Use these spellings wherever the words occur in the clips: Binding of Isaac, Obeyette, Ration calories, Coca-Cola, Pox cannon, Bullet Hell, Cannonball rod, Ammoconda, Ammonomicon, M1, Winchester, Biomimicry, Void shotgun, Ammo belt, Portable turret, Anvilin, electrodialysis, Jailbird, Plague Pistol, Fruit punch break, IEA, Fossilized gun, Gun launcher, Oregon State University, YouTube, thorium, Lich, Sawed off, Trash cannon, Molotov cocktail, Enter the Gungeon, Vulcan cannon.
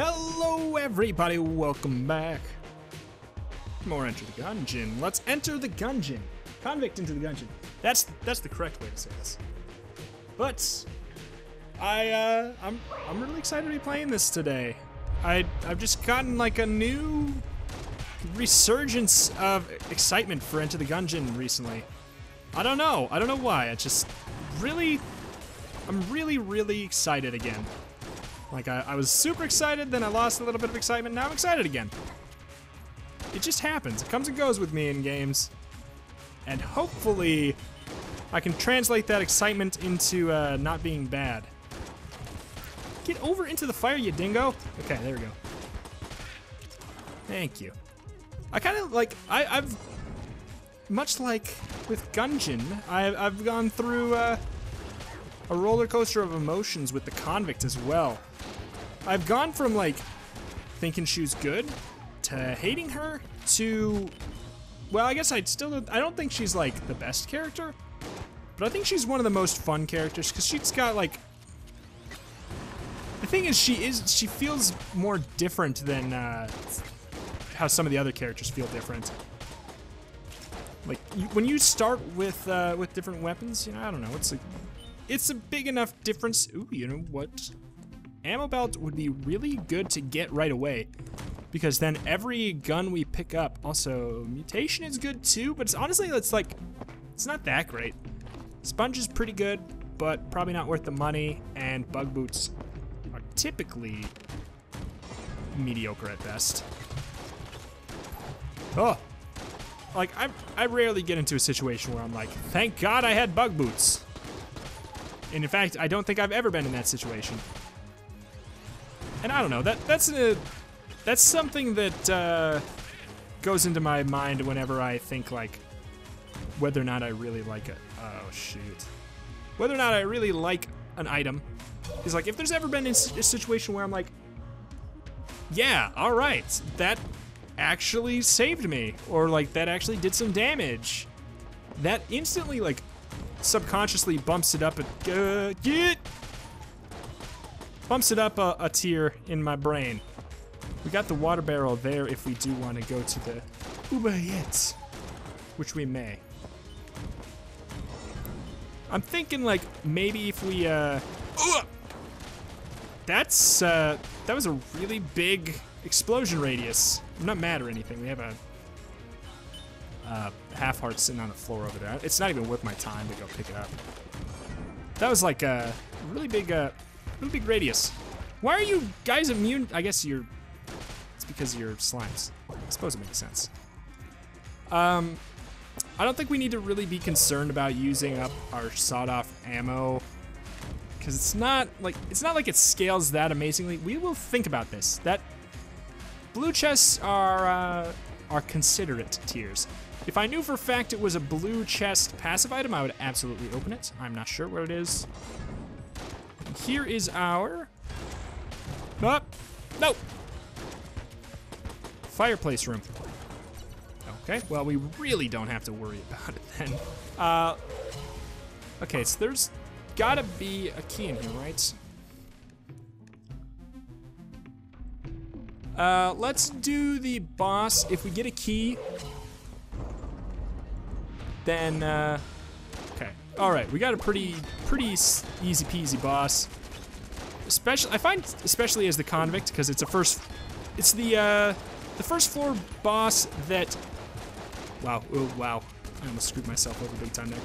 Hello everybody, welcome back. More Enter the Gungeon. Let's enter the Gungeon. Convict into the Gungeon. That's the correct way to say this. But I'm really excited to be playing this today. I've just gotten like a new resurgence of excitement for Enter the Gungeon recently. I don't know why. I'm really excited again. Like I was super excited, then I lost a little bit of excitement, now I'm excited again. It just happens. It comes and goes with me in games. And hopefully I can translate that excitement into not being bad. Get over into the fire, you dingo. Okay, there we go. Thank you. I kind of like, I've, much like with Gungeon, I've gone through a roller coaster of emotions with the Convict as well. I've gone from like thinking she was good to hating her to, well, I guess I don't think she's like the best character, but I think she's one of the most fun characters because she's got like, the thing is she feels more different than how some of the other characters feel different. Like when you start with different weapons, you know, I don't know, it's like, it's a big enough difference. Ooh, you know what? Ammo belt would be really good to get right away because then every gun we pick up, also mutation is good too, but it's honestly, it's like, it's not that great. Sponge is pretty good, but probably not worth the money, and bug boots are typically mediocre at best. Oh, like I rarely get into a situation where I'm like, thank God I had bug boots. And in fact, I don't think I've ever been in that situation. And I don't know, that's something that goes into my mind whenever I think like whether or not I really like it. Oh shoot. Whether or not I really like an item is like if there's ever been a situation where I'm like, yeah, all right, that actually saved me, or like that actually did some damage. That instantly like subconsciously bumps it up a tier in my brain. We got the water barrel there if we do want to go to the Obeyette, which we may. I'm thinking like maybe if we that was a really big explosion radius. I'm not mad or anything. We have a half heart sitting on the floor over there. It's not even worth my time to go pick it up. That was like a really big radius. Why are you guys immune? I guess you're, it's because you're slimes. I suppose it makes sense. I don't think we need to really be concerned about using up our sawed off ammo because it's not like it scales that amazingly. We will think about this. That blue chests are considerate tiers. If I knew for a fact it was a blue chest passive item, I would absolutely open it. I'm not sure what it is. Here is our... Oh, no! Fireplace room. Okay, well, we really don't have to worry about it then. Okay, so there's gotta be a key in here, right? Let's do the boss. If we get a key, then, okay. All right, we got a pretty easy peasy boss. Especially, I find, especially as the Convict, because it's the first floor boss that, wow, oh, wow. I almost screwed myself over big time there.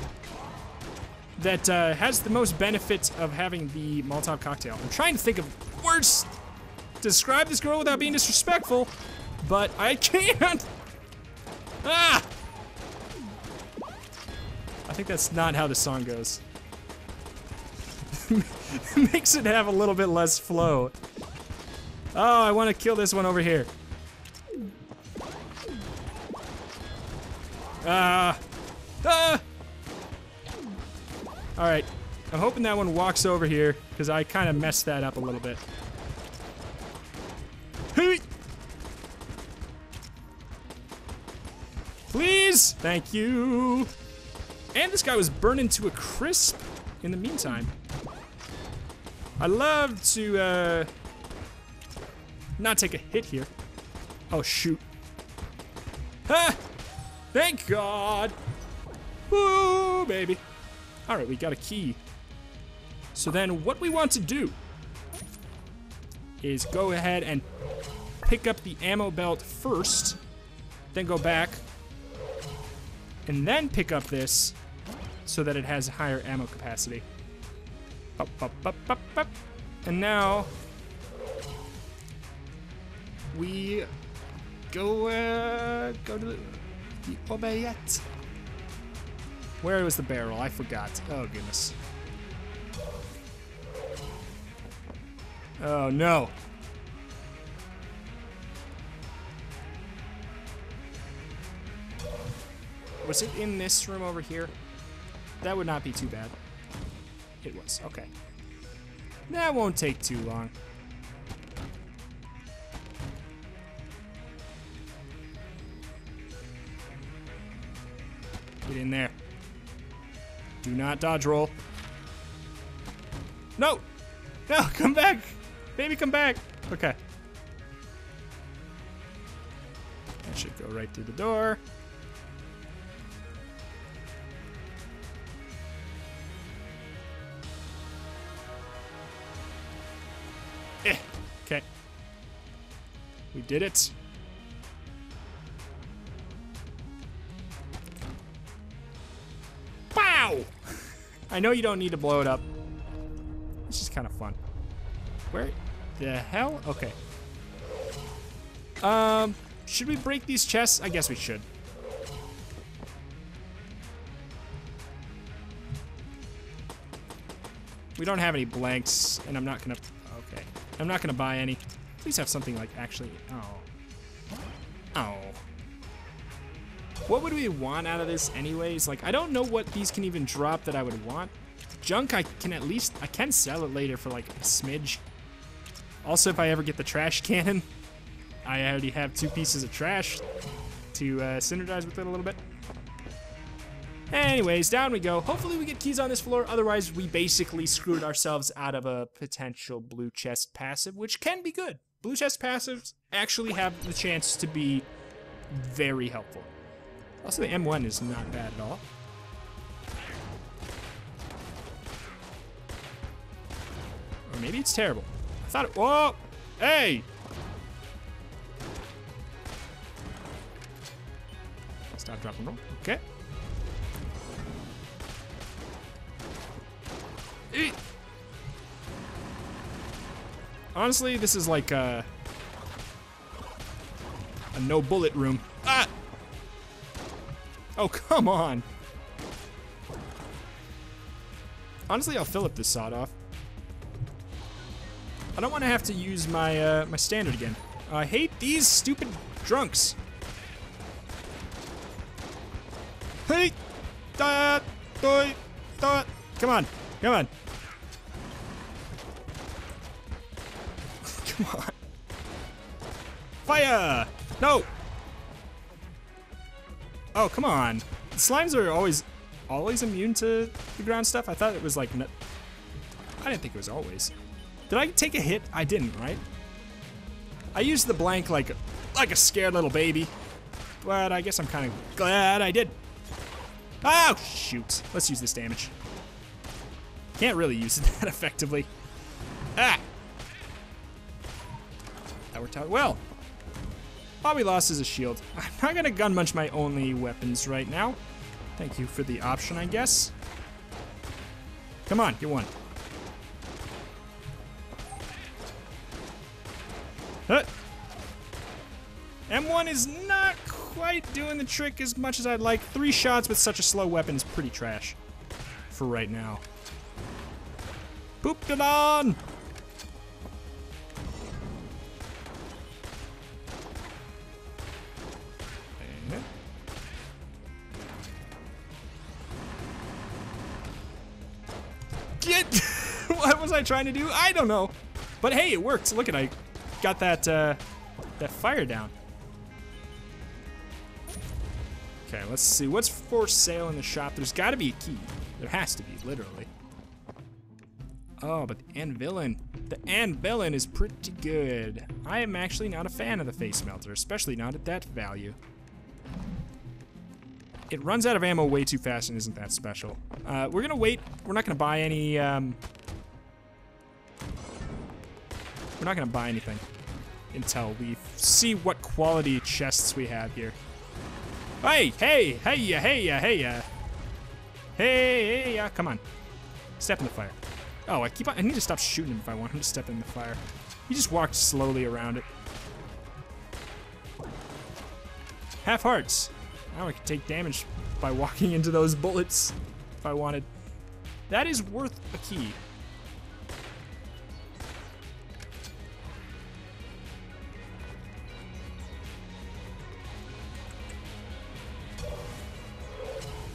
That has the most benefit of having the Molotov cocktail. I'm trying to think of words to describe this girl without being disrespectful, but I can't. Ah! I think that's not how the song goes. Makes it have a little bit less flow. Oh, I want to kill this one over here. All right, I'm hoping that one walks over here because I kind of messed that up a little bit. Please, thank you. And this guy was burning to a crisp in the meantime. I love to not take a hit here. Oh, shoot. Ha! Thank God! Woo, baby. All right, we got a key. So then what we want to do is go ahead and pick up the ammo belt first, then go back, and then pick up this so that it has higher ammo capacity. Up, up, up, up, up. And now we go go to the Obeyette. Where was the barrel? I forgot. Oh, goodness. Oh, no. Was it in this room over here? That would not be too bad. It was. Okay. That won't take too long. Get in there. Do not dodge roll. No! No, come back! Baby, come back! Okay. That should go right through the door. Eh. Okay. We did it. I know you don't need to blow it up. It's just kind of fun. Where the hell? Okay. Should we break these chests? I guess we should. We don't have any blanks, and I'm not gonna. Okay. I'm not gonna buy any. Please have something like actually. Oh. Oh. What would we want out of this anyways? Like, I don't know what these can even drop that I would want. Junk, I can at least, I can sell it later for like a smidge. Also, if I ever get the trash cannon, I already have 2 pieces of trash to synergize with it a little bit. Anyways, down we go. Hopefully we get keys on this floor. Otherwise, we basically screwed ourselves out of a potential blue chest passive, which can be good. Blue chest passives actually have the chance to be very helpful. Also, the M1 is not bad at all. Or maybe it's terrible. I thought it... Whoa! Hey! Stop, drop, and roll. Okay. Eat. Honestly, this is like a no-bullet room. Ah! Oh, come on. Honestly, I'll fill up this sawed off. I don't want to have to use my my standard again. I hate these stupid drunks. Hey! Come on. Come on. Come on. Fire! No! Oh, come on. Slimes are always immune to the ground stuff. I thought it was like, I didn't think it was always. Did I take a hit? I didn't, right? I used the blank like a scared little baby, but I guess I'm kind of glad I did. Oh, shoot. Let's use this damage. Can't really use it that effectively. Ah! That worked out well. All we lost is a shield. I'm not gonna gun munch my only weapons right now. Thank you for the option, I guess. Come on, get one. Huh. M1 is not quite doing the trick as much as I'd like. 3 shots with such a slow weapon is pretty trash for right now. Pooped it on! What was I trying to do? I don't know. But hey, it worked. Look at, I got that that fire down. Okay, let's see. What's for sale in the shop? There's got to be a key. There has to be, literally. Oh, but the Anvilin is pretty good. I am actually not a fan of the Face Melter, especially not at that value. It runs out of ammo way too fast and isn't that special. We're gonna wait. We're not gonna buy any. We're not gonna buy anything until we see what quality chests we have here. Hey, hey, hey, hey, hey, hey, hey, hey, come on. Step in the fire. Oh, I need to stop shooting him if I want him to step in the fire. He just walked slowly around it. Half hearts. Now I could take damage by walking into those bullets if I wanted. That is worth a key.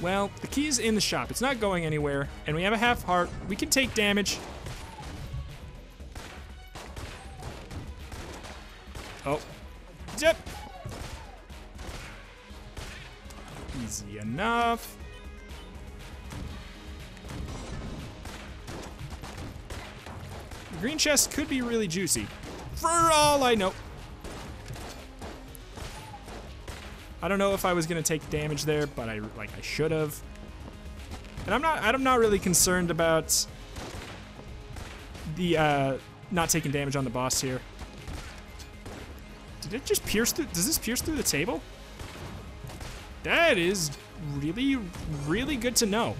Well, the key's in the shop. It's not going anywhere, and we have a half heart. We can take damage. Oh. Yep. Easy enough. The green chest could be really juicy. For all I know. I don't know if I was gonna take damage there, but I should have. And I'm not really concerned about the not taking damage on the boss here. Did it just pierce through? Does this pierce through the table? That is really, really good to know.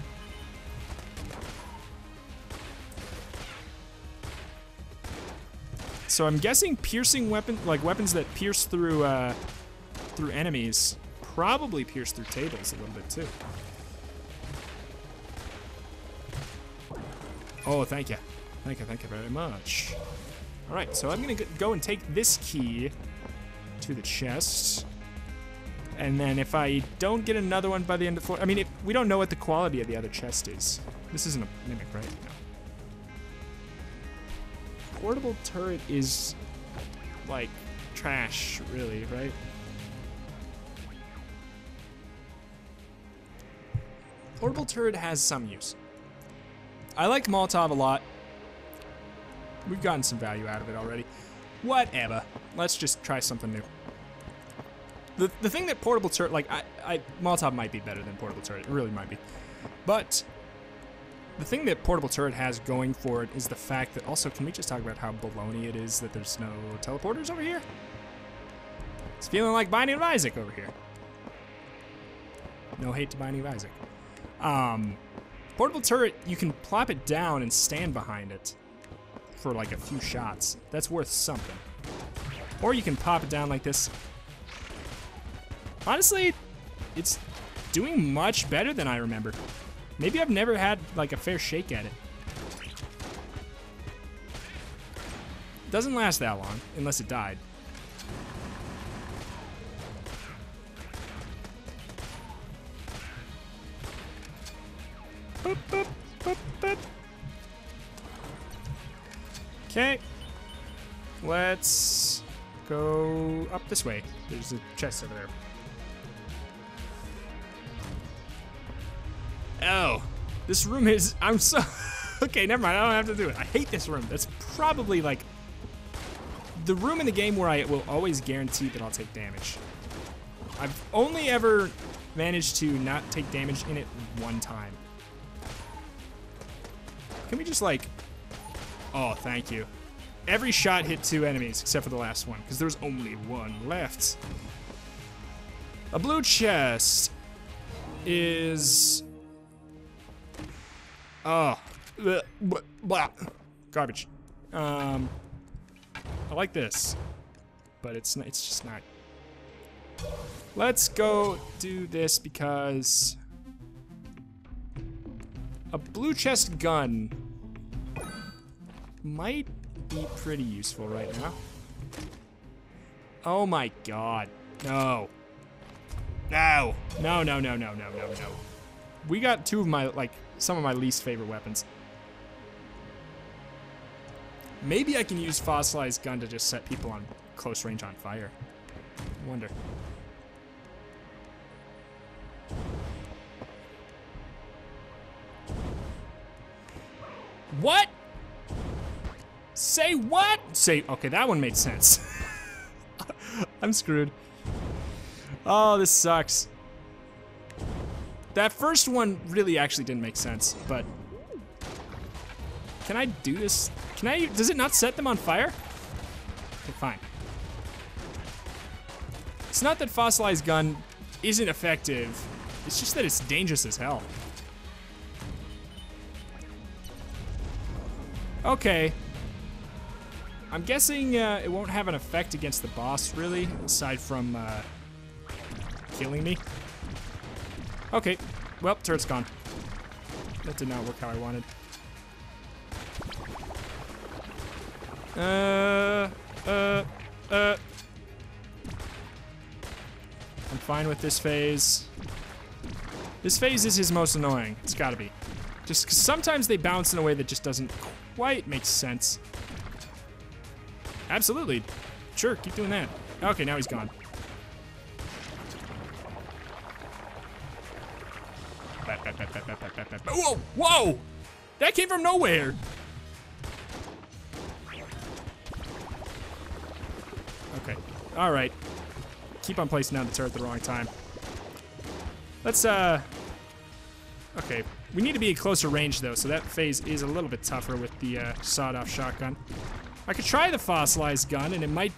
So I'm guessing piercing weapons, like weapons that pierce through. Through enemies, probably pierce through tables a little bit too. Oh, thank you. Thank you very much. All right, so I'm gonna go and take this key to the chest. And then if I don't get another one by the end of the floor, I mean, if we don't know what the quality of the other chest is. This isn't a mimic, right? No. Portable turret is like trash, really, right? Portable turret has some use. I like Molotov a lot. We've gotten some value out of it already. Whatever. Let's just try something new. The thing that portable turret, like, Molotov might be better than portable turret. It really might be. But the thing that portable turret has going for it is the fact that also, can we just talk about how baloney it is that there's no teleporters over here? It's feeling like Binding of Isaac over here. No hate to Binding of Isaac. Portable turret, you can plop it down and stand behind it for like a few shots. That's worth something. Or you can pop it down like this. Honestly, it's doing much better than I remember. Maybe I've never had like a fair shake at it. It doesn't last that long, unless it died. Boop, boop, boop, boop. Okay, let's go up this way. There's a chest over there. Oh, this room is, I'm so, okay, never mind, I don't have to do it. I hate this room. That's probably like the room in the game where I will always guarantee that I'll take damage. I've only ever managed to not take damage in it one time. Can we just like, oh, thank you. Every shot hit two enemies, except for the last one, because there's only one left. A blue chest is, oh, blah, garbage. I like this, but it's just not. Let's go do this because a blue chest gun might be pretty useful right now. Oh my god. No. No. No, no, no, no, no, no, no. We got two of my, like, some of my least favorite weapons. Maybe I can use Fossilized gun to just set people on close range on fire. I wonder. What? Say what? Say, okay, that one made sense. I'm screwed. Oh, this sucks. That first one really actually didn't make sense, but... Can I do this? Can I, does it not set them on fire? Okay, fine. It's not that Fossilized Gun isn't effective. It's just that it's dangerous as hell. Okay. I'm guessing it won't have an effect against the boss, really, aside from killing me. Okay. Well, turret's gone. That did not work how I wanted. I'm fine with this phase. This phase is his most annoying. It's gotta be. Just 'cause sometimes they bounce in a way that just doesn't quite make sense. Absolutely. Sure, keep doing that. Okay, now he's gone. Whoa! Whoa! That came from nowhere! Okay. Alright. Keep on placing down the turret at the wrong time. Let's, okay. We need to be at closer range, though, so that phase is a little bit tougher with the sawed off shotgun. I could try the Fossilized Gun, and it might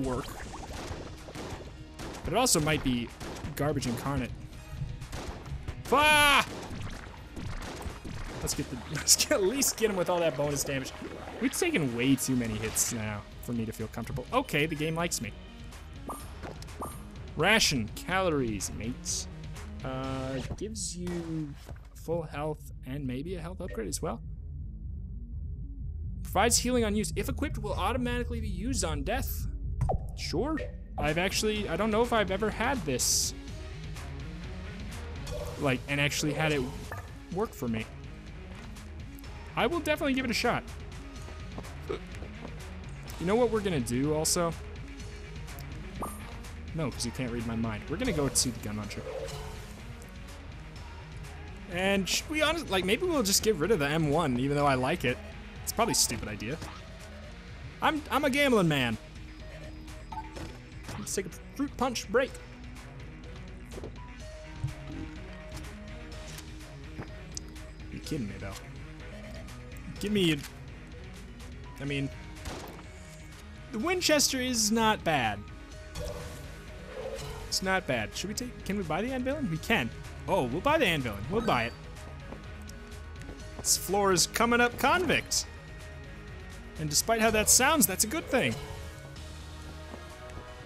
work. But it also might be garbage incarnate. Ah! Let's at least get him with all that bonus damage. We've taken way too many hits now for me to feel comfortable. Okay, the game likes me. Ration calories, mates. Gives you full health and maybe a health upgrade as well. Provides healing on use. If equipped, will automatically be used on death. Sure. I don't know if I've ever had this. Like, and actually had it work for me. I will definitely give it a shot. You know what we're gonna do also? No, because you can't read my mind. We're gonna go to the gun launcher. And should we honestly, like, maybe we'll just get rid of the M1, even though I like it. It's probably a stupid idea. I'm a gambling man. Let's take a fruit punch break. You're kidding me, though. Give me, I mean, the Winchester is not bad. It's not bad. Should we take, can we buy the Anvilin? We can. Oh, we'll buy the Anvilin. We'll buy it. This floor is coming up Convict. And despite how that sounds, that's a good thing.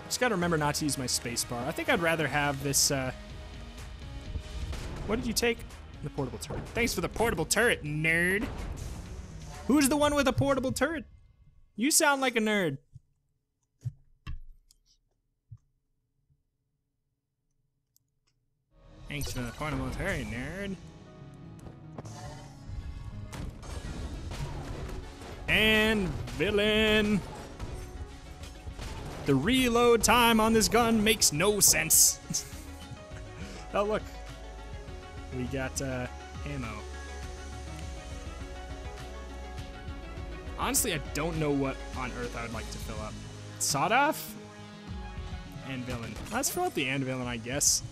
Just gotta remember not to use my space bar. I think I'd rather have this, what did you take? The portable turret. Thanks for the portable turret, nerd. Who's the one with a portable turret? You sound like a nerd. Thanks for the portable turret, nerd. And villain. The reload time on this gun makes no sense. Oh, look. We got ammo. Honestly, I don't know what on earth I would like to fill up. Sawed off? Anvilin. Let's fill up the Anvilin, I guess.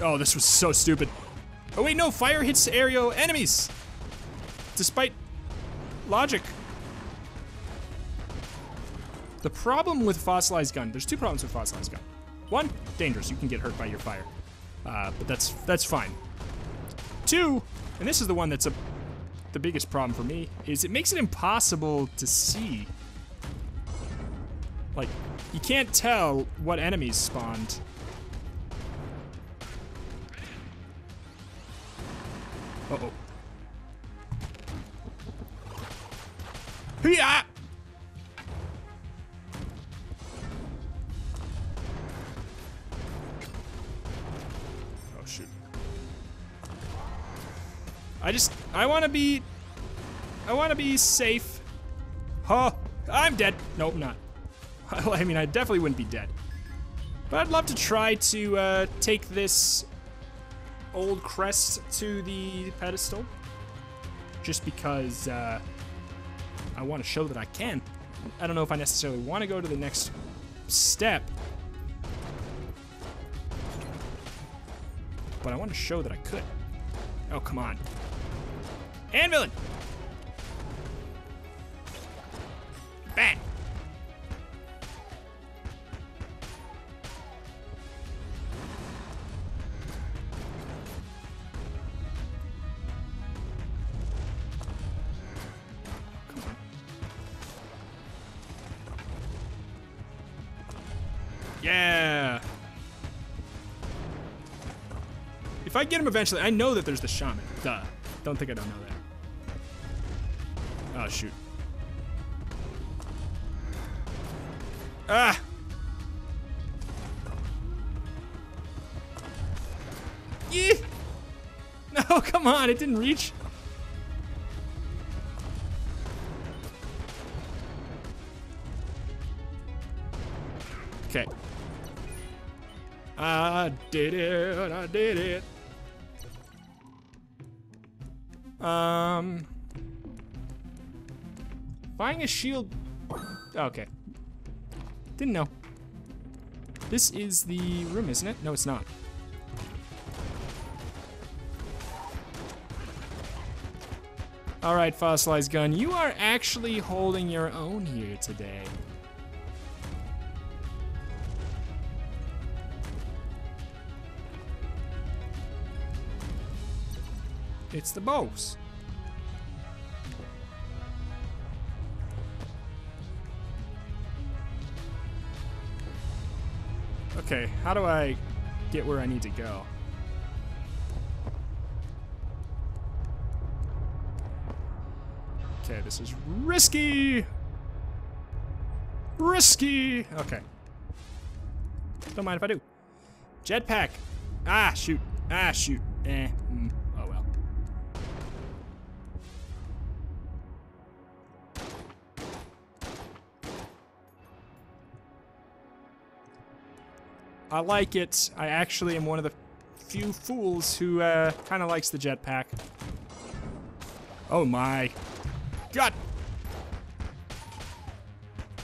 Oh, this was so stupid. Oh wait, no, fire hits aerial enemies! Despite logic. The problem with Fossilized Gun, there's two problems with Fossilized Gun. One, dangerous, you can get hurt by your fire. But that's fine. Two, and this is the one that's the biggest problem for me, is it makes it impossible to see. Like, you can't tell what enemies spawned. Uh-oh. Hee-ah! Oh, shoot. I wanna be safe. Huh? I'm dead. Nope, not. I mean, I definitely wouldn't be dead. But I'd love to try to take this old crest to the pedestal, just because I want to show that I can. I don't know if I necessarily want to go to the next step, but I want to show that I could. Oh, come on. Anvilin! Bang! Yeah! If I get him eventually, I know that there's the shaman. Duh. Don't think I don't know that. Oh, shoot. Ah! Yeah. No, come on, it didn't reach. Okay. I did it, I did it. Buying a shield. Okay. Didn't know. This is the room, isn't it? No, it's not. All right, Fossilized Gun, you are actually holding your own here today. It's the boss. Okay, how do I get where I need to go? Okay, this is risky. Risky. Okay. Don't mind if I do. Jetpack. Ah, shoot. Ah, shoot. Eh. I like it. I actually am one of the few fools who kind of likes the jetpack. Oh my God!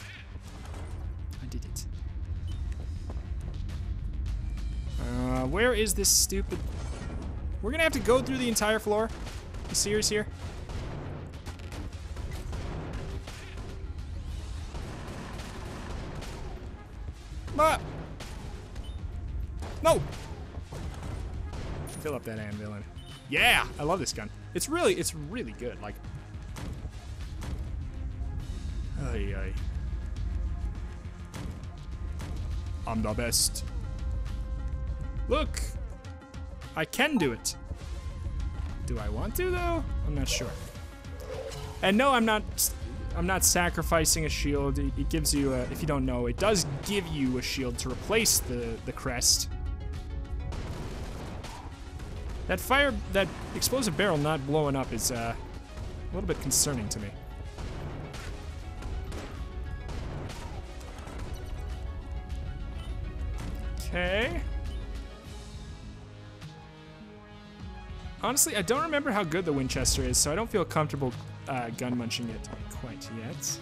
I did it. Where is this stupid... We're gonna have to go through the entire floor. You serious here? But... No! Fill up that Anvilin. Yeah! I love this gun. It's really good. Like... Ay, ay. I'm the best. Look! I can do it. Do I want to, though? I'm not sure. And no, I'm not sacrificing a shield. It gives you a... If you don't know, it does give you a shield to replace the crest. That fire, that explosive barrel not blowing up is a little bit concerning to me. Okay. Honestly, I don't remember how good the Winchester is, so I don't feel comfortable gun munching it quite yet.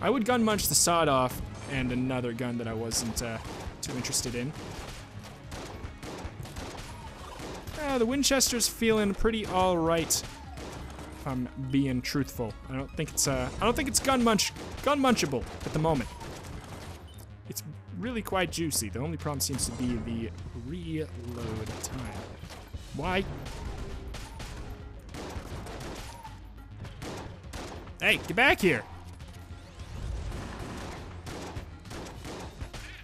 I would gun munch the Sawed Off and another gun that I wasn't too interested in. The Winchester's feeling pretty all right, if I'm being truthful. I don't think it's gun munchable at the moment. It's really quite juicy. The only problem seems to be the reload time. Why? Hey, get back here.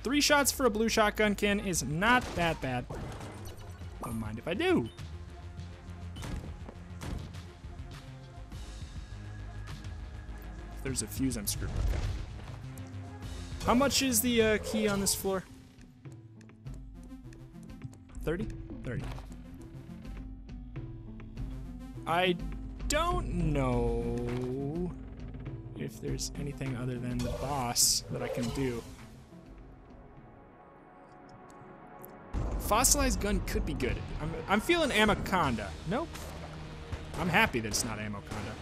3 shots for a blue shotgun can is not that bad. Don't mind if I do. If there's a fuse, I'm screwed. Okay. How much is the key on this floor? 30? 30. I don't know if there's anything other than the boss that I can do. Fossilized gun could be good. I'm feeling Ammoconda. Nope. I'm happy that it's not Ammoconda.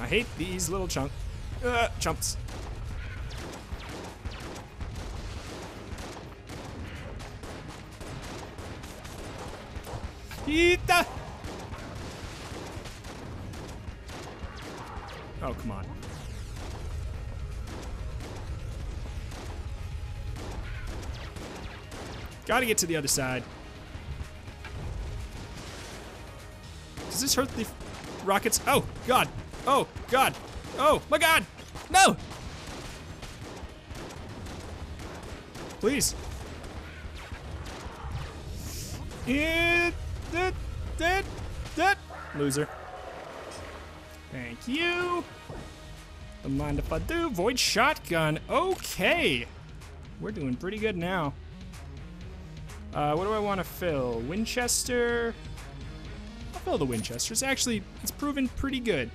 I hate these little chumps. Eita! Oh, come on. Gotta get to the other side. Does this hurt the rockets? Oh, God. Oh, God. Oh, my God. No! Please. Loser. Thank you. Don't mind if I do. Void shotgun. Okay. We're doing pretty good now. What do I want to fill? Winchester. I'll fill the Winchester. It's proven pretty good.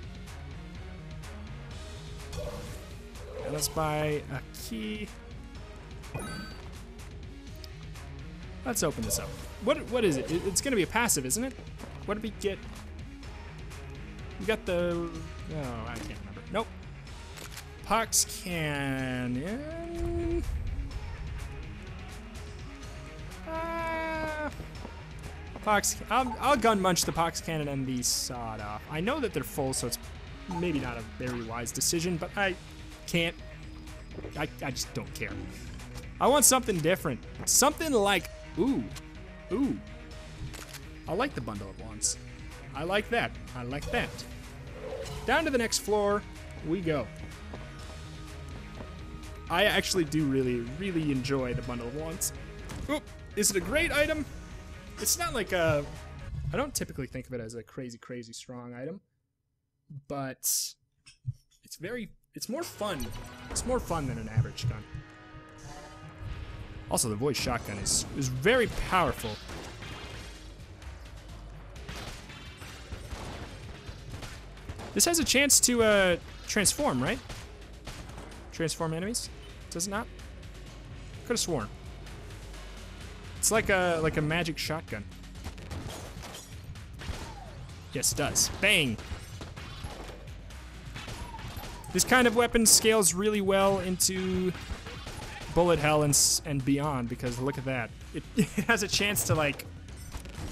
Now let's buy a key. Let's open this up. What is it? It's gonna be a passive, isn't it? What did we get? We got the... Oh, I can't remember. Nope. Pox cannon. I'll gun munch the pox cannon and the sawed off. I know that they're full, so it's maybe not a very wise decision, but I can't. I just don't care. I want something different. Something like, ooh. I like the bundle of wands. I like that. I like that. Down to the next floor we go. I actually do really enjoy the bundle of wands. Ooh, is it a great item? It's not like a... I don't typically think of it as a crazy strong item, but it's very... It's more fun. It's more fun than an average gun. Also, the void shotgun is very powerful. This has a chance to transform, right? Transform enemies? Does it not? Could have sworn. It's like a magic shotgun. Yes, it does. Bang! This kind of weapon scales really well into Bullet Hell and beyond, because look at that. It has a chance to, like...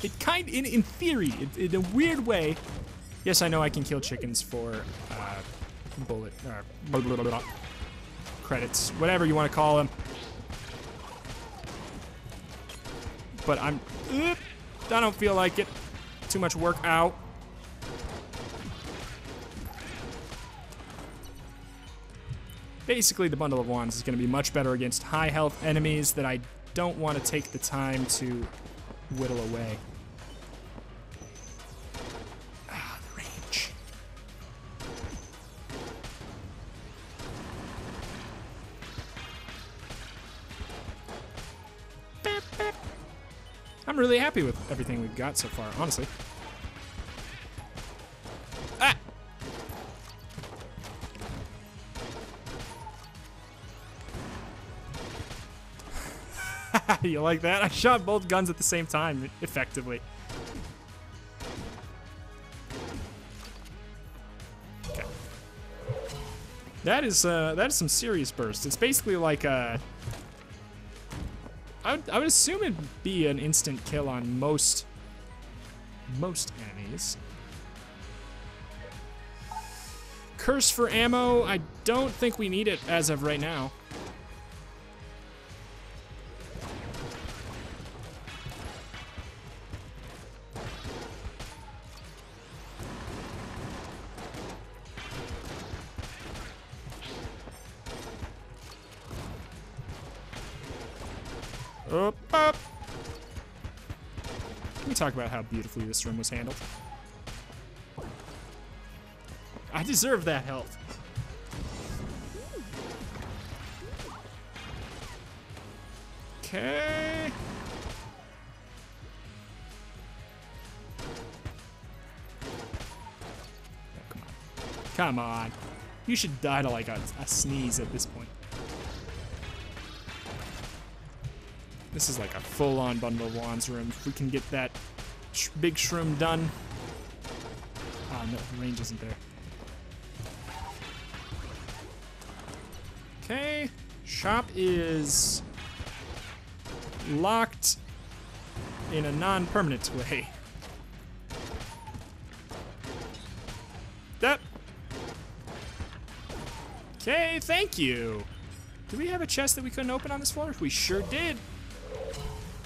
It kind... In theory, in a weird way... Yes, I know I can kill chickens for bullet credits, whatever you want to call them. But I don't feel like it. Too much work. Ow. Basically, the Bundle of Wands is going to be much better against high health enemies that I don't want to take the time to whittle away. I'm really happy with everything we've got so far, honestly. Ah! You like that? I shot both guns at the same time, effectively. Okay. That is some serious burst. It's basically like a... I would assume it'd be an instant kill on most enemies. Curse for ammo, I don't think we need it as of right now. Up. Can we talk about how beautifully this room was handled? I deserve that health. Okay. Oh, come on. Come on. You should die to like a sneeze at this point. This is like a full-on Bundle of Wands room. If we can get that big shroom done. Ah, no, the range isn't there. Okay, shop is locked in a non-permanent way. That. Okay, thank you. Do we have a chest that we couldn't open on this floor? We sure did.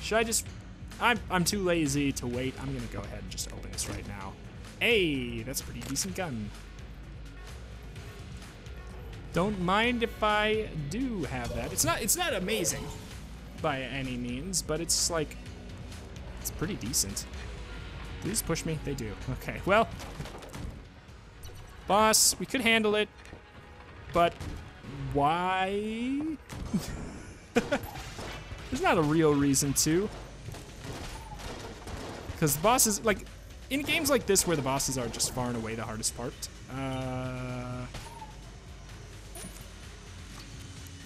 Should I just... I'm too lazy to wait. I'm gonna go ahead and just open this right now. Hey, that's a pretty decent gun. Don't mind if I do have that. It's not amazing by any means, but it's like, it's pretty decent. Do these push me? They do. Okay, well, boss, we could handle it, but why? There's not a real reason to. Because the bosses, like, in games like this where the bosses are just far and away the hardest part,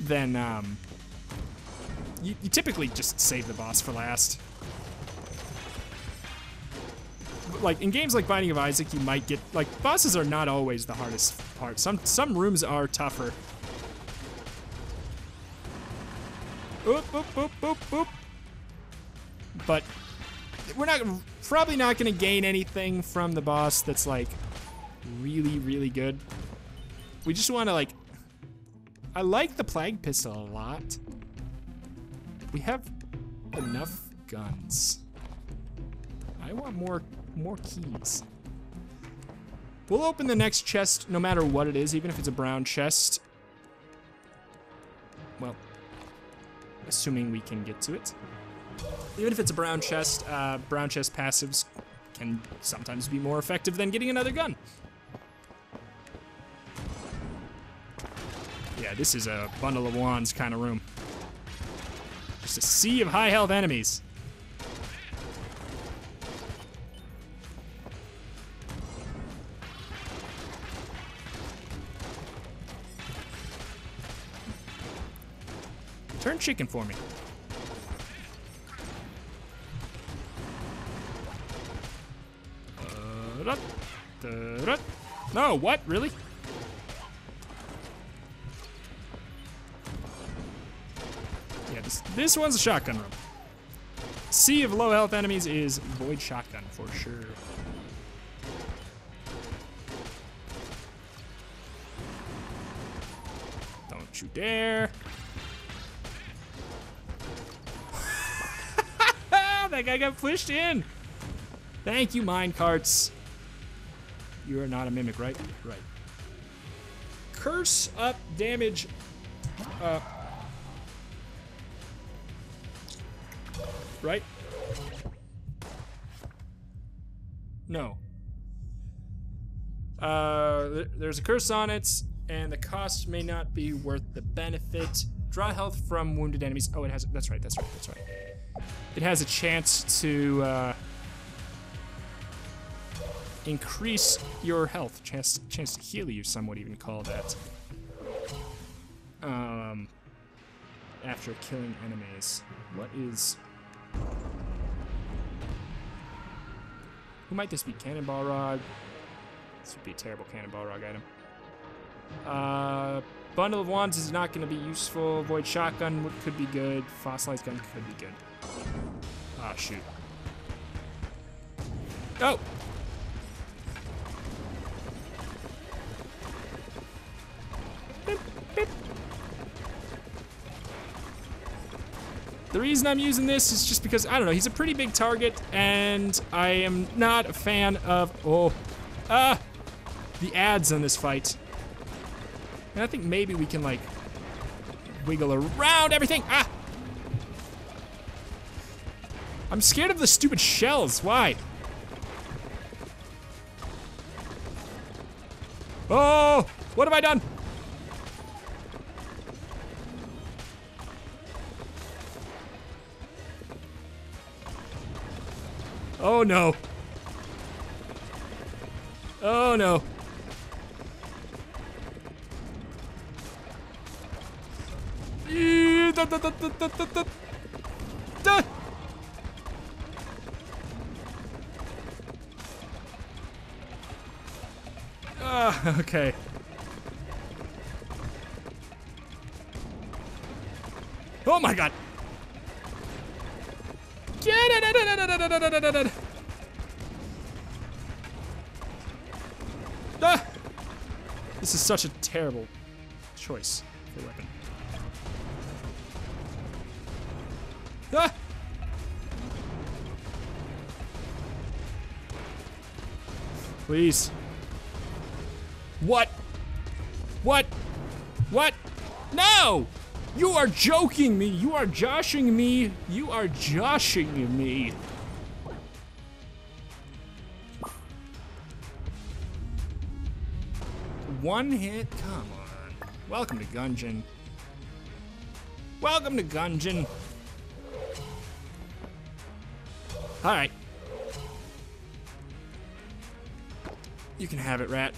then you typically just save the boss for last. But, like, in games like Binding of Isaac, you might get, like, bosses are not always the hardest part. Some rooms are tougher. Boop, boop, boop, boop, boop. But we're not probably not going to gain anything from the boss that's like really, really good. We just want to like... I like the Plague Pistol a lot. We have enough guns. I want more keys. We'll open the next chest no matter what it is, even if it's a brown chest. Well... assuming we can get to it. Even if it's a brown chest passives can sometimes be more effective than getting another gun. Yeah, this is a Bundle of Wands kind of room. Just a sea of high health enemies. Turn chicken for me. No, what? Really? Yeah, this one's a shotgun room. Sea of low health enemies is Void Shotgun for sure. Don't you dare. That guy got pushed in. Thank you, mine carts. You are not a mimic, right? Right. Curse up damage. Right? No. There's a curse on it, and the cost may not be worth the benefit. Draw health from wounded enemies. Oh, it has. That's right. That's right. That's right. It has a chance to increase your health. Chance to heal you, some would even call that. After killing enemies. What is... Who might this be? Cannonball rod? This would be a terrible Cannonball rod item. Bundle of Wands is not going to be useful. Void Shotgun could be good. Fossilized gun could be good. Ah, shoot. Oh! Beep, beep. The reason I'm using this is just because, I don't know, he's a pretty big target, and I am not a fan of... Oh. The ads on this fight. And I think maybe we can, like, wiggle around everything. Ah! I'm scared of the stupid shells. Why? Oh! What have I done? Oh no. Oh no. Okay. Oh my god! Get it! Ah! This is such a terrible choice for a weapon. Ah! Please. What? What? What? No! You are joking me! You are joshing me! You are joshing me! One hit? Come on. Welcome to Gungeon. Welcome to Gungeon. Alright. You can have it, rat.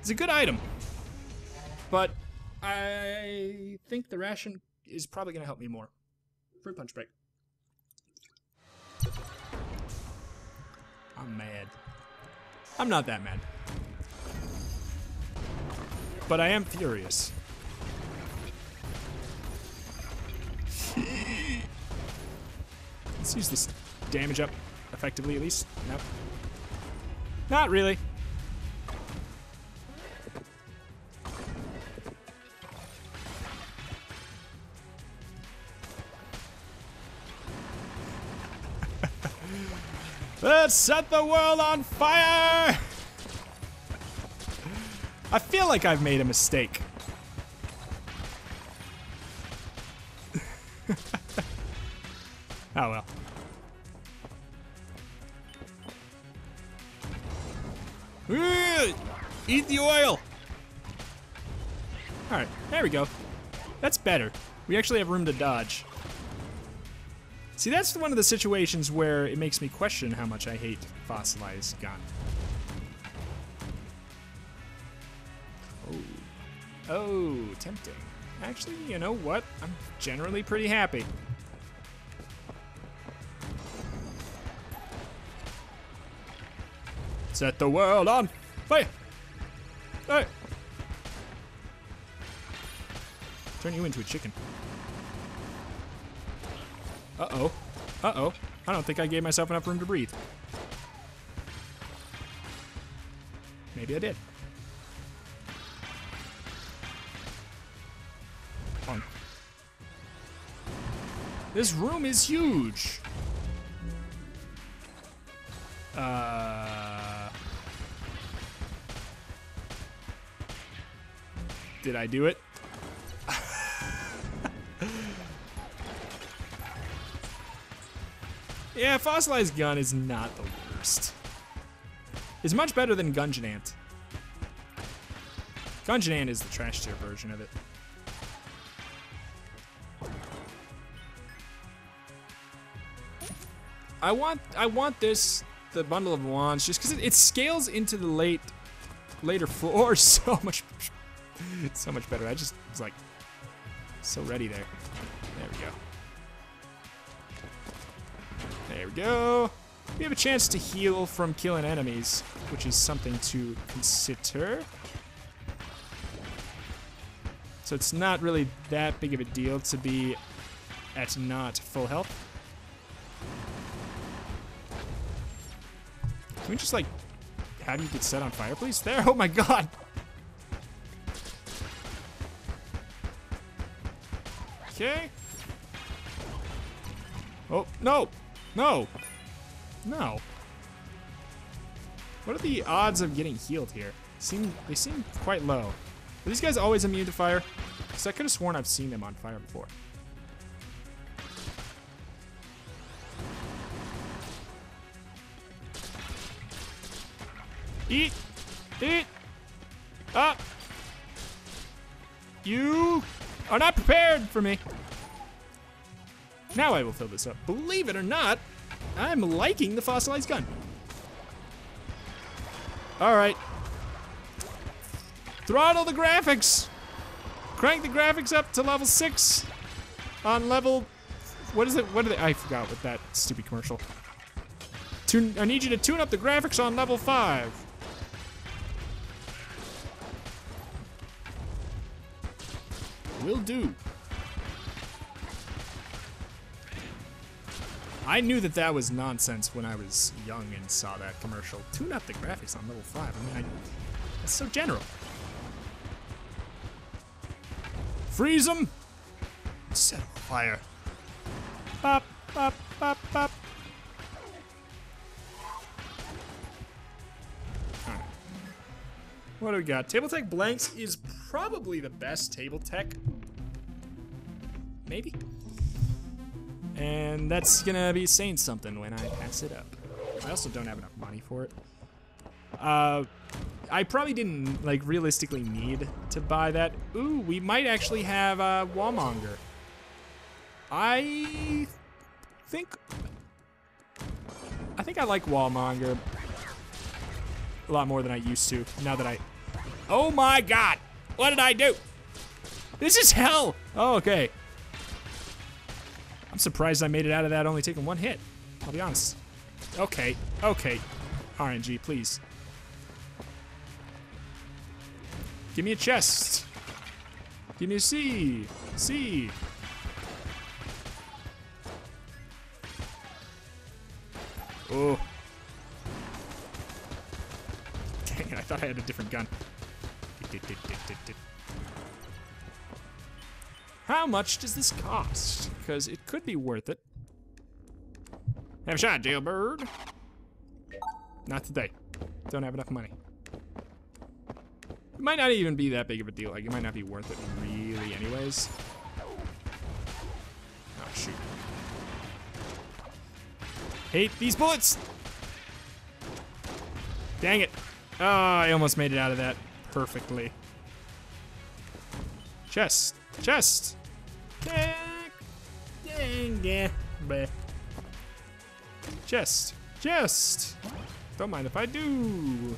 It's a good item. But I think the ration is probably gonna help me more. Fruit punch break. I'm mad. I'm not that mad. But I am furious. Let's use this damage up effectively at least. Nope. Not really. Let's set the world on fire! I feel like I've made a mistake. Oh well. Eat the oil! Alright, there we go. That's better. We actually have room to dodge. See, that's one of the situations where it makes me question how much I hate Fossilized Gun. Oh. Oh, tempting. Actually, you know what? I'm generally pretty happy. Set the world on fire! Hey! Turn you into a chicken. Uh-oh. Uh-oh. I don't think I gave myself enough room to breathe. Maybe I did. Punk. This room is huge. Did I do it? Yeah, Fossilized Gun is not the worst. It's much better than Gungeon Ant. Gungeon Ant is the trash tier version of it. I want this, the Bundle of Wands, just because it scales into the later floor so much, so much better. I just was like, so ready there. There we go. There we go. We have a chance to heal from killing enemies, which is something to consider. So it's not really that big of a deal to be at not full health. Can we just, like, how do you get set on fire, please? There, oh my god! Okay. Oh, no! No! No. What are the odds of getting healed here? They seem quite low. Are these guys always immune to fire? Because I could have sworn I've seen them on fire before. Eat! Eat! Up! You are not prepared for me. Now I will fill this up. Believe it or not, I'm liking the Fossilized Gun. All right. Throttle the graphics. Crank the graphics up to level 6 on level, what is it? What are they? I forgot what that stupid commercial. I need you to tune up the graphics on level 5. Will do. I knew that that was nonsense when I was young and saw that commercial. Tune up the graphics on level 5. I mean, that's so general. Freeze them. Set on fire. Bop, bop, bop, bop. All right. What do we got? Table Tech Blanks is probably the best Table Tech. Maybe. And that's gonna be saying something when I pass it up. I also don't have enough money for it. I probably didn't, like, realistically need to buy that. Ooh, we might actually have a Wallmonger. I think I like Wallmonger a lot more than I used to. Now that I... Oh my god! What did I do? This is hell! Oh, okay. I'm surprised I made it out of that only taking one hit. I'll be honest. Okay, okay. RNG, please. Give me a chest. Give me a C. C. Oh. Dang it, I thought I had a different gun. How much does this cost? Because it could be worth it. Have a shot, Jailbird. Not today. Don't have enough money. It might not even be that big of a deal. Like, it might not be worth it really anyways. Oh, shoot. Hate these bullets! Dang it. Oh, I almost made it out of that perfectly. Chest. Chest! Chest. Chest! Don't mind if I do.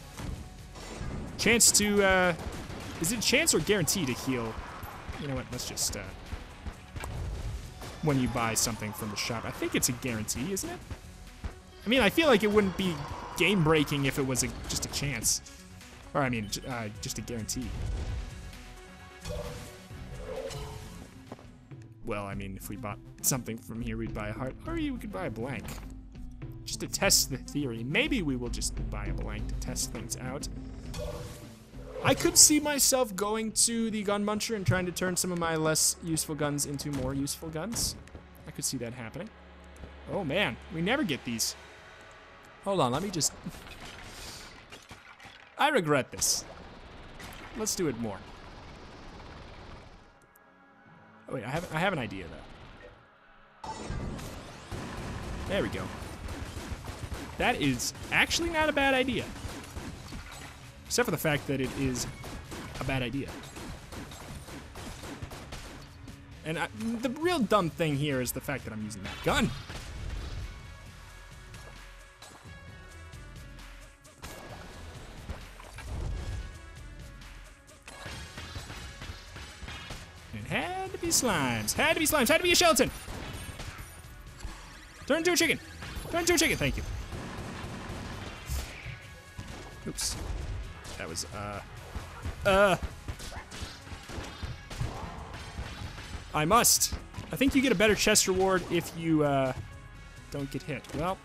Chance to, is it a chance or guaranteed to heal? You know what, let's just, when you buy something from the shop. I think it's a guarantee, isn't it? I mean, I feel like it wouldn't be game-breaking if it was just a chance. Or, I mean, just a guarantee. Well, I mean, if we bought something from here, we'd buy a heart, or we could buy a blank. Just to test the theory. Maybe we will just buy a blank to test things out. I could see myself going to the gun muncher and trying to turn some of my less useful guns into more useful guns. I could see that happening. Oh man, we never get these. Hold on, let me just... I regret this. Let's do it more. Oh wait, I have an idea though. There we go. That is actually not a bad idea. Except for the fact that it is a bad idea. And the real dumb thing here is the fact that I'm using that gun. It had to be slimes. Had to be slimes. Had to be a skeleton. Turn into a chicken. Turn into a chicken. Thank you. Oops. That was, I must. I think you get a better chest reward if you, don't get hit. Well.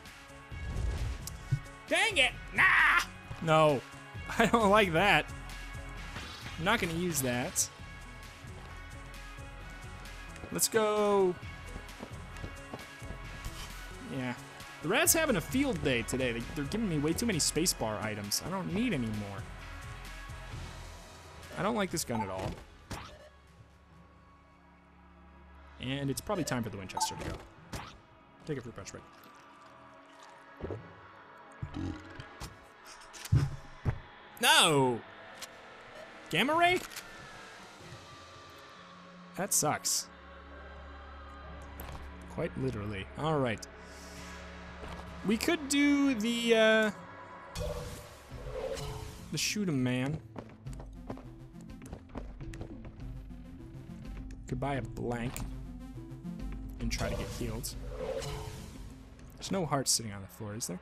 Dang it! Nah! No. I don't like that. I'm not gonna use that. Let's go. Yeah. The Rats having a field day today. They're giving me way too many spacebar items. I don't need any more. I don't like this gun at all. And it's probably time for the Winchester to go. Take a fruit punch break. No! Gamma Ray? That sucks. Quite literally. Alright. We could do the shoot 'em man. Could buy a blank and try to get healed. There's no heart sitting on the floor, is there?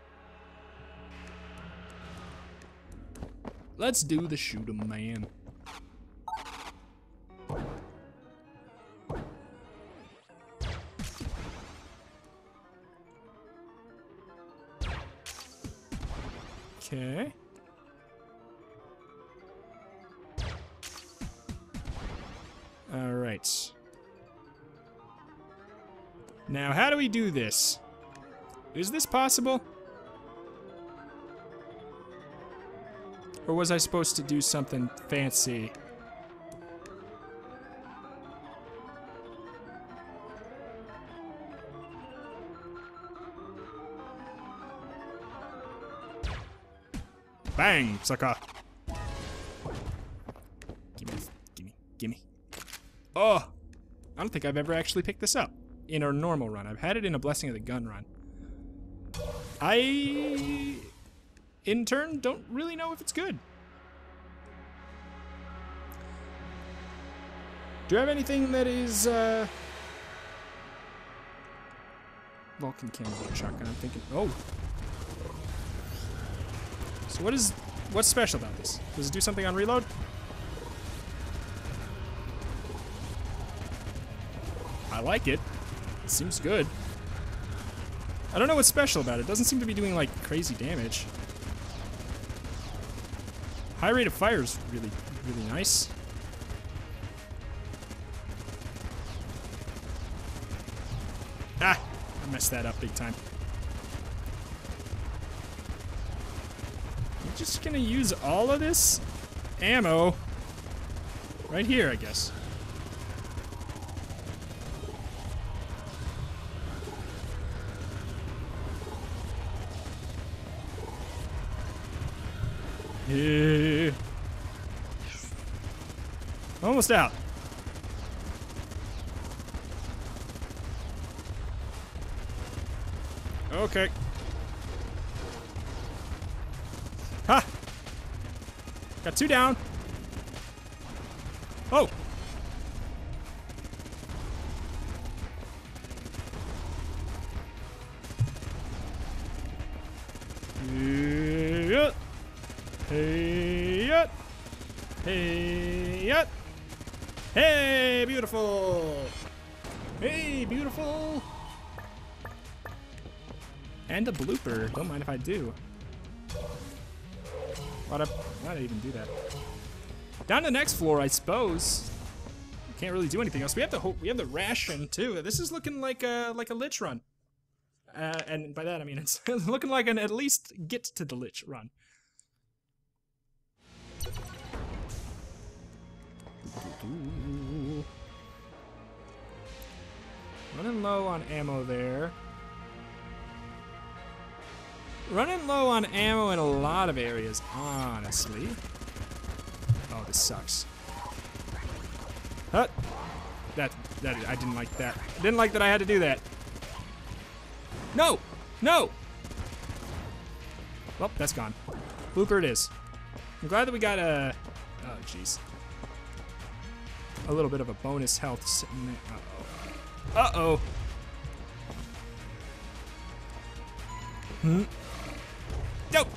Let's do the shoot 'em, man. Okay. All right. Now, how do we do this? Is this possible? Or was I supposed to do something fancy? Bang, sucker. Gimme. Oh! I don't think I've ever actually picked this up in a normal run. I've had it in a Blessing of the Gun run. I, in turn, don't really know if it's good. Do you have anything that is, Vulcan cannon, shotgun, I'm thinking. Oh! So what's special about this? Does it do something on reload? I like it. It seems good. I don't know what's special about it. It doesn't seem to be doing, like, crazy damage. High rate of fire is really, really nice. Ah! I messed that up big time. I'm just gonna use all of this ammo right here, I guess. Yeah. Almost out. Okay. Ha! Got two down. Oh! Hey, beautiful! Hey, beautiful! And a blooper. Don't mind if I do. Why'd I even do that? Down to the next floor, I suppose. Can't really do anything else. We have the ration too. This is looking like a Lich run. And by that I mean it's looking like an at least get to the Lich run. Ooh. Running low on ammo there. Running low on ammo in a lot of areas, honestly. Oh, this sucks. Huh? I didn't like that. I didn't like that I had to do that. No! No! Well, that's gone. Blooper it is. I'm glad that we got a... Oh, jeez. A little bit of a bonus health sitting there. Uh-oh. Uh-oh. Hmm. Nope.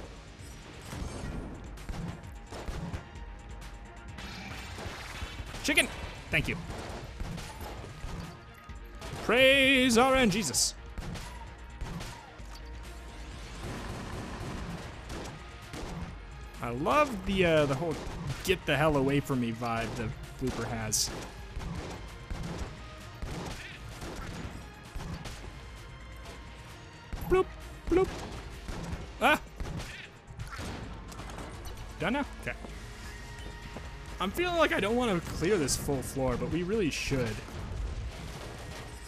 Chicken. Thank you. Praise RN Jesus. I love the whole get the hell away from me vibe. The blooper has. Bloop, bloop. Ah! Done now? Okay. I'm feeling like I don't want to clear this full floor, but we really should.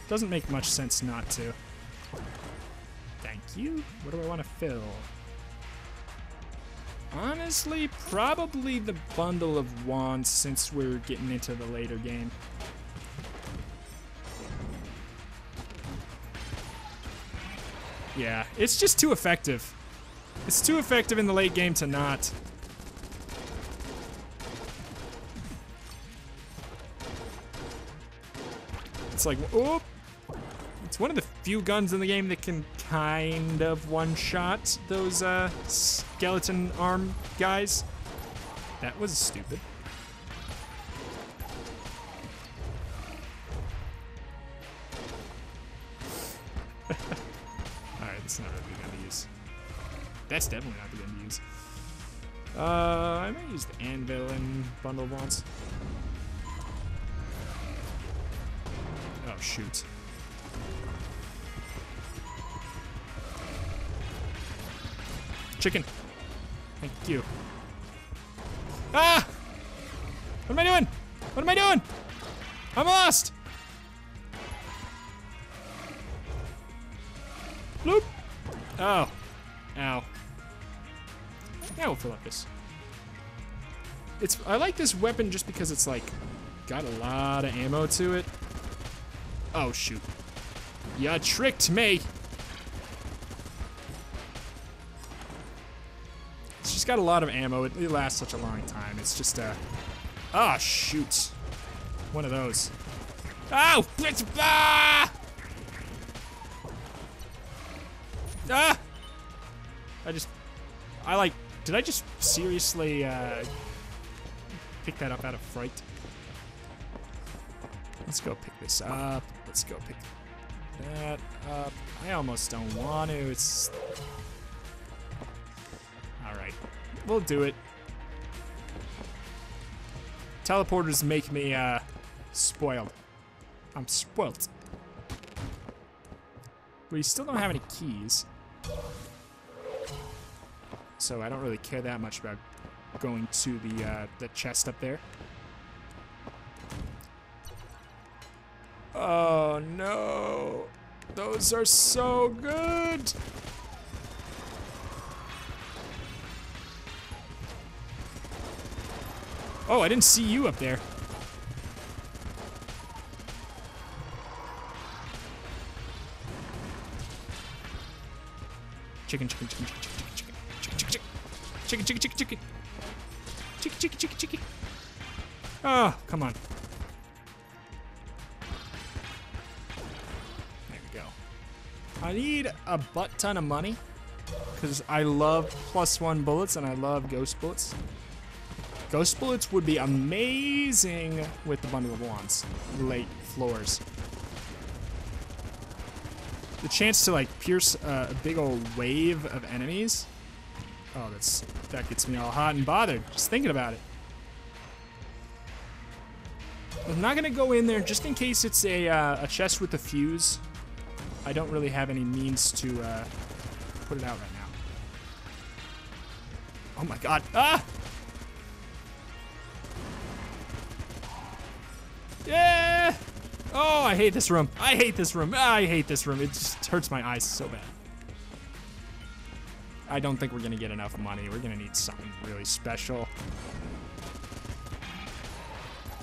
Doesn't make much sense not to. Thank you. What do I want to fill? Honestly, probably the Bundle of Wands since we're getting into the later game. Yeah, it's just too effective. It's too effective in the late game to not. It's like, oh! It's one of the few guns in the game that can kind of one-shot those skeleton arm guys. That was stupid. Alright, that's not really the gun to use. That's definitely not the gun to use. I might use the Anvilin Bundle of Wands. Oh, shoot. Chicken. Thank you. Ah! What am I doing? What am I doing? I'm lost! Bloop! Oh. Ow. Yeah, we'll fill up this. It's, I like this weapon just because it's like, got a lot of ammo to it. Oh, shoot. You tricked me! It's just got a lot of ammo. It lasts such a long time. It's just a... Ah, oh, shoot. One of those. Oh! It's... Ah! Ah! I just... I like... Did I just seriously pick that up out of fright? Let's go pick this up. Let's go pick that up. I almost don't want to. It's... Alright. We'll do it. Teleporters make me spoiled. I'm spoilt. We still don't have any keys. So I don't really care that much about going to the chest up there. Oh no! Those are so good! Oh, I didn't see you up there. Chicken, chicken, chicken, chicken, chicken. Chicken, chicken, chicken, chicken. Chicken, chicken, chicken, chicken. Oh, come on. There we go. I need a butt ton of money because I love +1 bullets and I love ghost bullets. Ghost bullets would be amazing with the Bundle of Wands, late floors. The chance to like pierce a big old wave of enemies. Oh, that gets me all hot and bothered just thinking about it. I'm not gonna go in there just in case it's a chest with a fuse. I don't really have any means to put it out right now. Oh my god! Ah! Yeah! Oh, I hate this room. I hate this room. I hate this room. It just hurts my eyes so bad. I don't think we're gonna get enough money. We're gonna need something really special.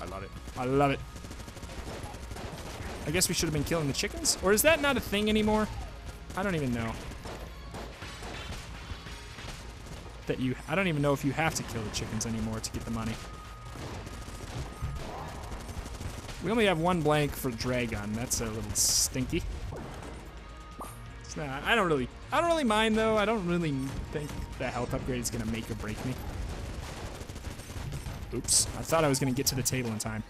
I love it. I love it. I guess we should have been killing the chickens? Or is that not a thing anymore? I don't even know. I don't even know if you have to kill the chickens anymore to get the money. We only have one blank for Dragon. That's a little stinky. Nah, I don't really mind though. I don't really think the health upgrade is gonna make or break me. Oops, I thought I was gonna get to the table in time.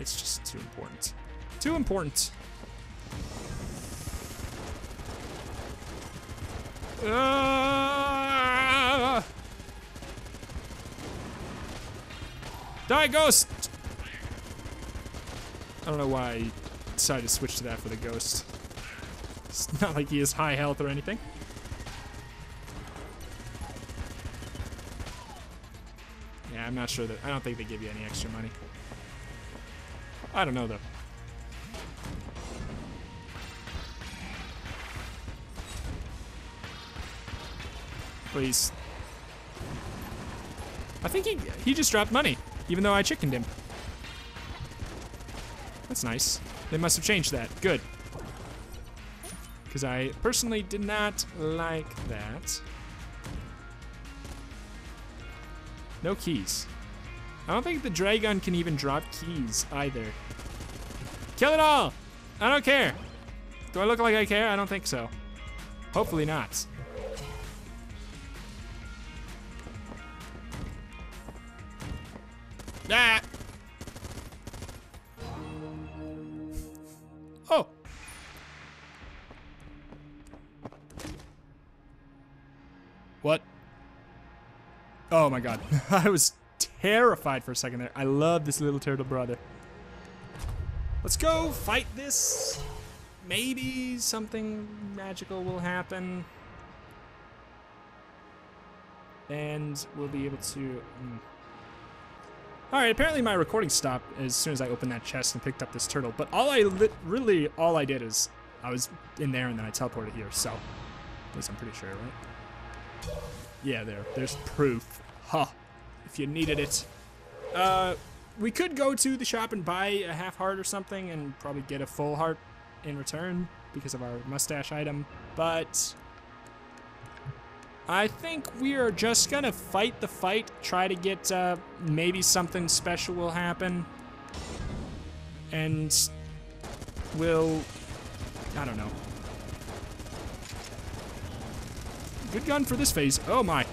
It's just too important. Too important. Die, ghost! I don't know why I decided to switch to that for the ghost. It's not like he has high health or anything. Yeah, I'm not sure that... I don't think they give you any extra money. I don't know, though. Please. I think he just dropped money. Even though I chickened him. That's nice. They must have changed that. Good. Because I personally did not like that. No keys. I don't think the Dragon can even drop keys either. Kill it all! I don't care. Do I look like I care? I don't think so. Hopefully not. Ah! Oh! What? Oh my god. I was terrified for a second there. I love this little turtle brother. Let's go fight this. Maybe something magical will happen. And we'll be able to... Alright, apparently my recording stopped as soon as I opened that chest and picked up this turtle. But all I really, all I did is I was in there and then I teleported here, so... At least I'm pretty sure, right? Yeah, there's proof. Huh. If you needed it. We could go to the shop and buy a half heart or something and probably get a full heart in return because of our mustache item, but I think we are just gonna fight the fight, try to get maybe something special will happen, and we'll, I don't know. Good gun for this phase. Oh my.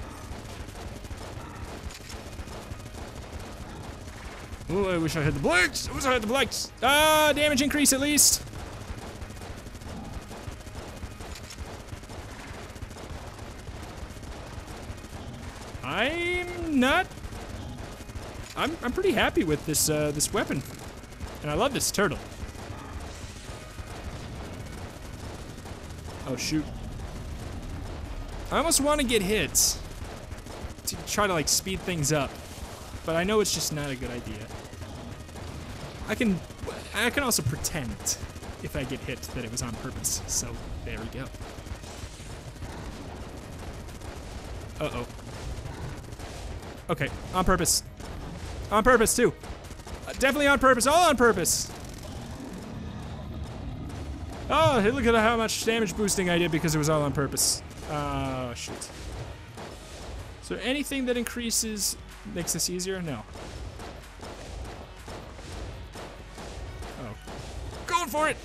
Ooh, I wish I had the blanks! I wish I had the blanks! Damage increase at least! I'm not... I'm pretty happy with this, this weapon. And I love this turtle. Oh, shoot. I almost want to get hit to try to, like, speed things up. But I know it's just not a good idea. I can also pretend if I get hit that it was on purpose. So there we go. Uh-oh. Okay, on purpose. On purpose too. Definitely on purpose. All on purpose. Oh, hey, look at how much damage boosting I did because it was all on purpose. Oh, shit. So anything that increases makes this easier? No. Oh. Going for it!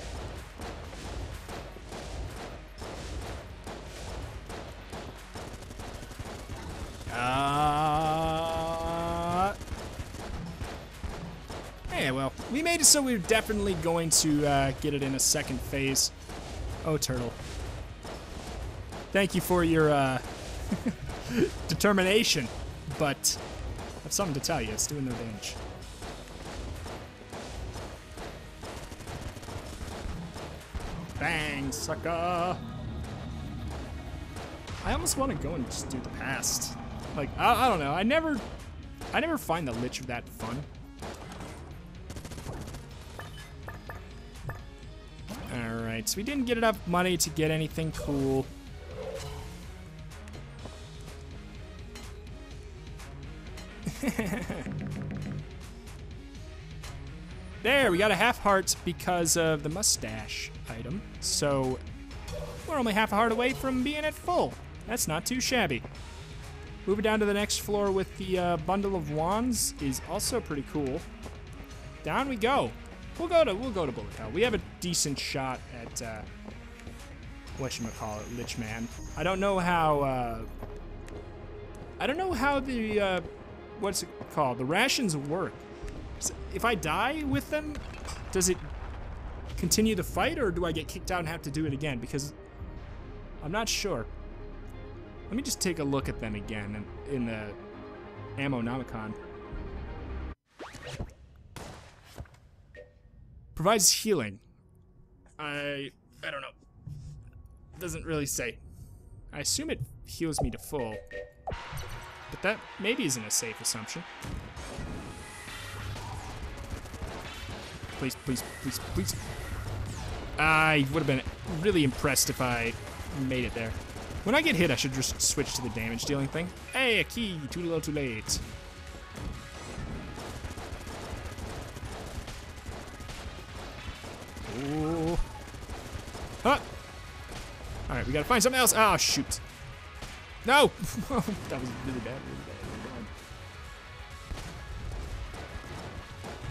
Yeah, well, we made it, so we're definitely going to get it in a second phase. Oh, turtle. Thank you for your determination, but... I have something to tell you. It's doing no damage. Bang, sucker! I almost want to go and just do the past. Like I don't know. I never find the Lich that fun. All right, so we didn't get enough money to get anything cool. There, we got a half heart because of the mustache item. So we're only half a heart away from being at full. That's not too shabby. Moving down to the next floor with the bundle of wands is also pretty cool. Down we go. We'll go to Bullet Hell. We have a decent shot at whatchamacallit, Lich Man. I don't know how the what's it called? The rations work. If I die with them, does it continue the fight, or do I get kicked out and have to do it again? Because I'm not sure. Let me just take a look at them again in the Ammonomicon. Provides healing. I don't know. Doesn't really say. I assume it heals me to full. But that maybe isn't a safe assumption. Please, please, please, please. I would have been really impressed if I made it there. When I get hit, I should just switch to the damage dealing thing. Hey, a key. Too little, too late. Oh. Huh. All right, we gotta find something else. Oh, shoot. No. That was really bad.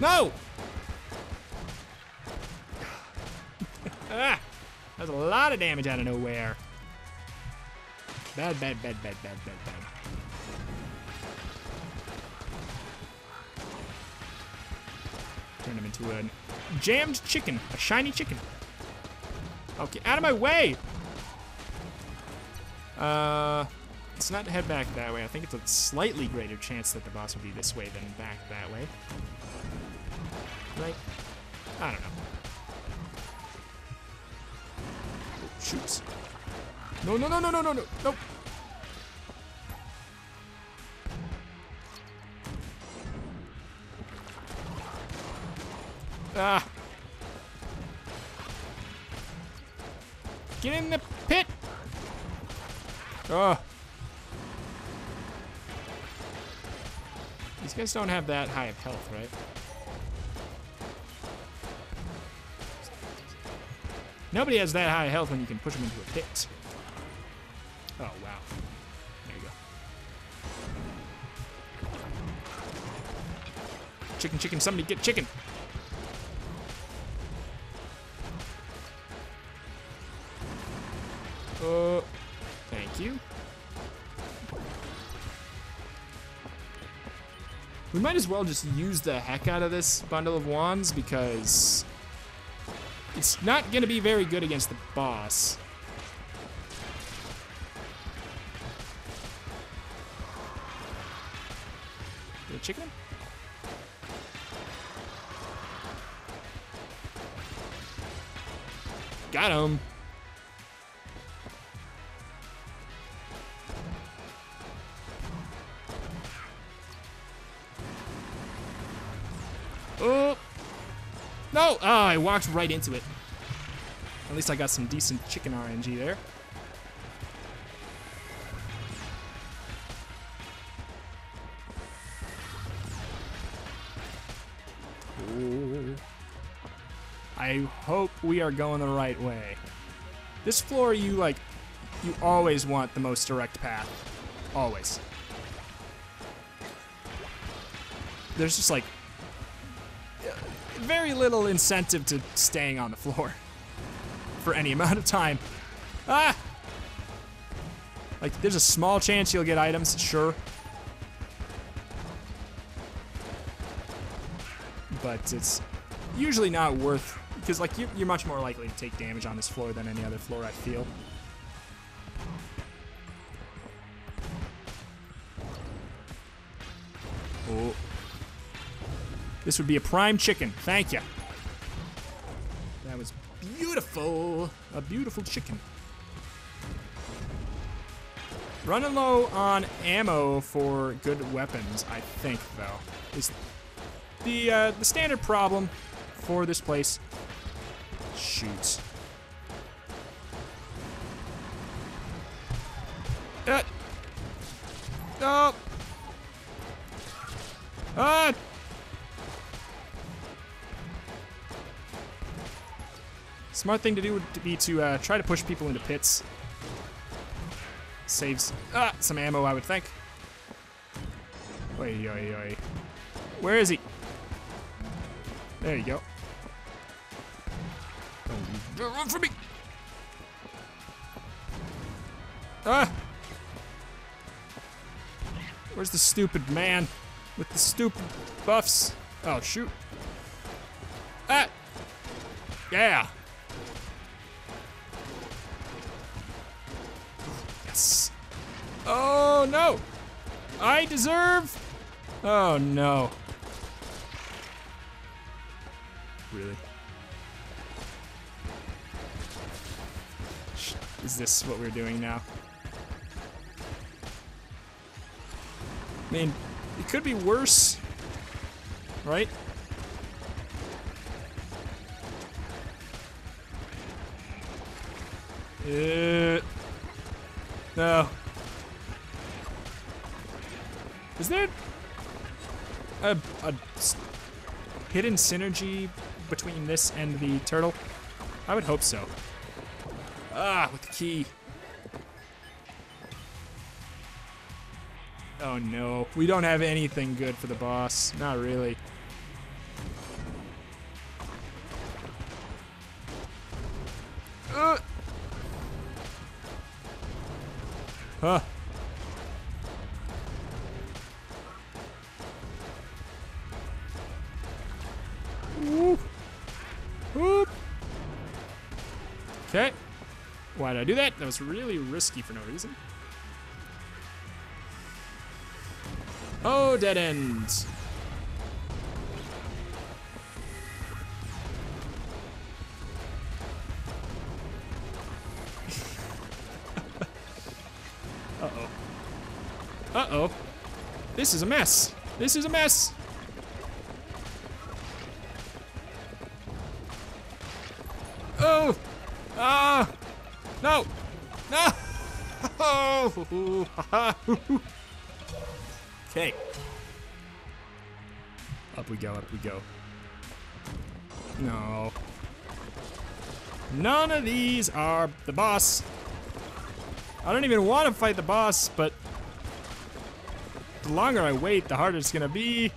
No. Ah! That was a lot of damage out of nowhere. Bad. Turned him into a jammed chicken. A shiny chicken. Okay, out of my way! Let's not head back that way. I think it's a slightly greater chance that the boss will be this way than back that way. Right? I don't know. Shoots. No. Nope. Ah. Get in the pit. Oh. These guys don't have that high of health, right? Nobody has that high health when you can push them into a pit. Oh, wow. There you go. Chicken, somebody get chicken. Oh, thank you. We might as well just use the heck out of this bundle of wands because it's not going to be very good against the boss. Did I chicken him? Got him. Oh. No! Oh, I walked right into it. At least I got some decent chicken RNG there. Ooh. I hope we are going the right way. This floor, you always want the most direct path. Always. There's just like very little incentive to staying on the floor for any amount of time. Ah! Like, there's a small chance you'll get items, sure. But it's usually not worth, because like, you're much more likely to take damage on this floor than any other floor, I feel. Oh. This would be a prime chicken. Thank you. That was beautiful. A beautiful chicken. Running low on ammo for good weapons, I think, though, is the standard problem for this place. Shoot. No. Ah. Smart thing to do would be to try to push people into pits. Saves some ammo, I would think. Oi. Where is he? There you go. Don't run from me! Ah! Where's the stupid man with the stupid buffs? Oh, shoot. Ah! Yeah! Oh, no! I deserve... Oh, no. Really? Is this what we're doing now? I mean, it could be worse, right? No. Is there a hidden synergy between this and the turtle? I would hope so. Ah, with the key. Oh no, we don't have anything good for the boss. Not really. Huh. Whoop. Whoop. Okay. Why did I do that? That was really risky for no reason. Oh, dead end. Uh-oh. Uh-oh. This is a mess. This is a mess. Oh. Ah. No. No. Oh. Okay. Up we go, up we go. No. None of these are the boss. I don't even want to fight the boss, but the longer I wait, the harder it's gonna be.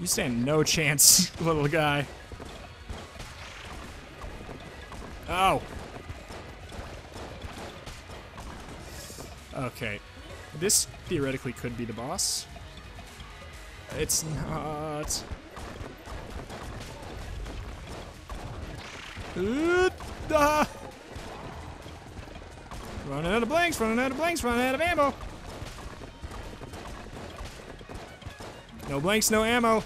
You stand no chance, little guy. Oh. Okay. This theoretically could be the boss. It's not. Running out of blanks, running out of blanks, running out of ammo. No blanks, no ammo.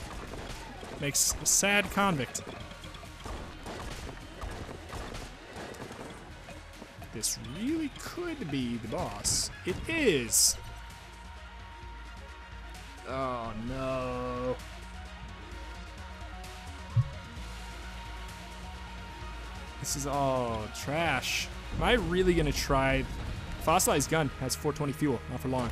Makes a sad convict. This really could be the boss. It is. Oh no. This is all trash. Am I really gonna try? Fossilized gun has 420 fuel, not for long.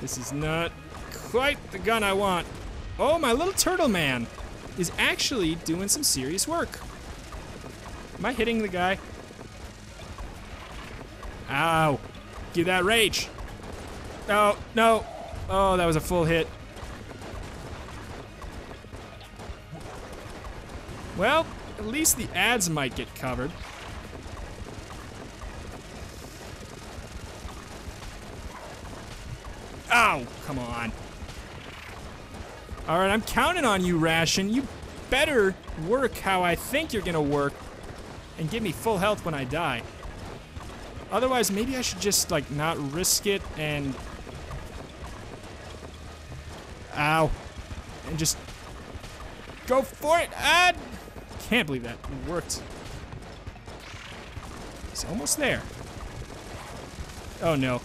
This is not quite the gun I want. Oh, my little turtle man is actually doing some serious work. Am I hitting the guy? Ow. Give that rage. No, no. Oh, that was a full hit. Well, at least the ads might get covered. Ow, come on. All right, I'm counting on you, Ration. You better work how I think you're gonna work and give me full health when I die. Otherwise, maybe I should just, like, not risk it and... Ow. And just go for it. Ah! Can't believe that worked. It's almost there. Oh, no.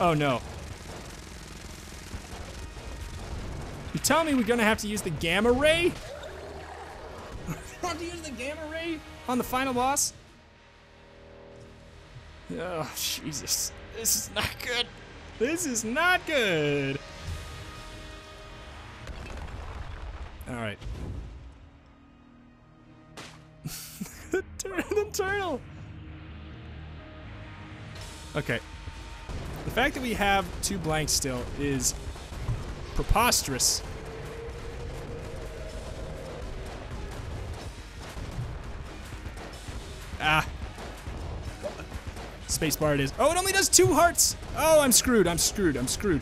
Oh, no. You tell me we're going to have to use the Gamma Ray? We have to use the Gamma Ray on the final boss? Oh, Jesus. This is not good. This is not good. All right. The turtle. Okay. The fact that we have two blanks still is preposterous. Ah. Spacebar it is. Oh, it only does 2 hearts. Oh, I'm screwed. I'm screwed. I'm screwed.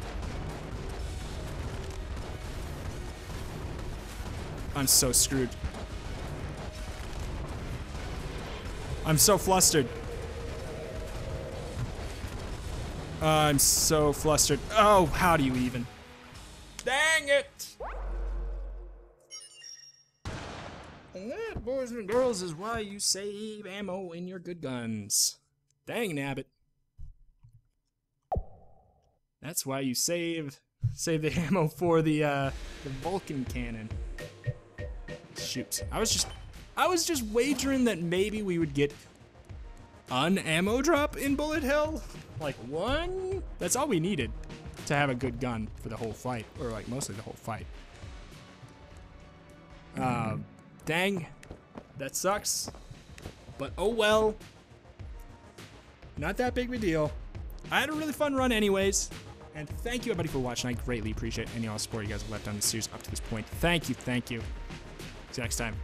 I'm so screwed. I'm so flustered. I'm so flustered. Oh, how do you even? Dang it! And that, boys and girls, is why you save ammo in your good guns. Dang nabbit. That's why you save the ammo for the Vulcan cannon. Shoot. I was just wagering that maybe we would get an ammo drop in Bullet Hell. Like one? That's all we needed to have a good gun for the whole fight, or like mostly the whole fight. Dang, that sucks. But oh well, not that big of a deal. I had a really fun run anyways. And thank you everybody for watching. I greatly appreciate any support you guys have left on this series up to this point. Thank you. See you next time.